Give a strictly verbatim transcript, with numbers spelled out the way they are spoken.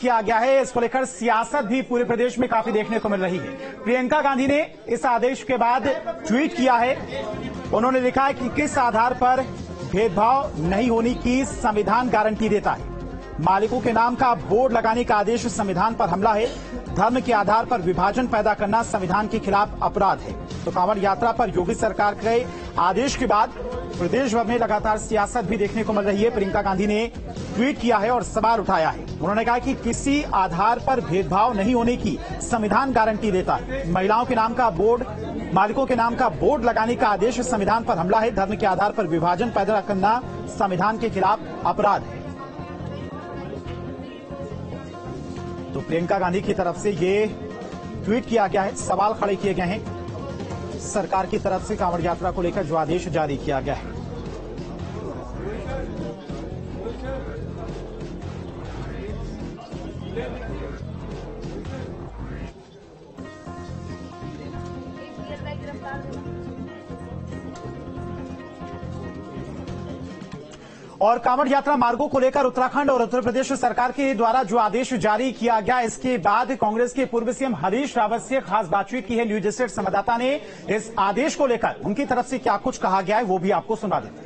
किया गया है। इसको लेकर सियासत भी पूरे प्रदेश में काफी देखने को मिल रही है। प्रियंका गांधी ने इस आदेश के बाद ट्वीट किया है। उन्होंने लिखा है कि किस आधार पर भेदभाव नहीं होने की संविधान गारंटी देता है। मालिकों के नाम का बोर्ड लगाने का आदेश संविधान पर हमला है। धर्म के आधार पर विभाजन पैदा करना संविधान के खिलाफ अपराध है। तो कांवड़ यात्रा पर योगी सरकार के आदेश के बाद प्रदेश भर में लगातार सियासत भी देखने को मिल रही है। प्रियंका गांधी ने ट्वीट किया है और सवाल उठाया है। उन्होंने कहा कि किसी आधार पर भेदभाव नहीं होने की संविधान गारंटी देता है। महिलाओं के नाम का बोर्ड मालिकों के नाम का बोर्ड लगाने का आदेश संविधान पर हमला है। धर्म के आधार पर विभाजन पैदा करना संविधान के खिलाफ अपराध है। तो प्रियंका गांधी की तरफ से ये ट्वीट किया गया है। सवाल खड़े किए गए हैं सरकार की तरफ से कांवड़ यात्रा को लेकर जो आदेश जारी किया गया है। और कांवड़ यात्रा मार्गों को लेकर उत्तराखंड और उत्तर प्रदेश सरकार के द्वारा जो आदेश जारी किया गया, इसके बाद कांग्रेस के पूर्व सीएम हरीश रावत से खास बातचीत की है। न्यूज़ स्टेट संवाददाता ने इस आदेश को लेकर उनकी तरफ से क्या कुछ कहा गया है वो भी आपको सुना देते हैं।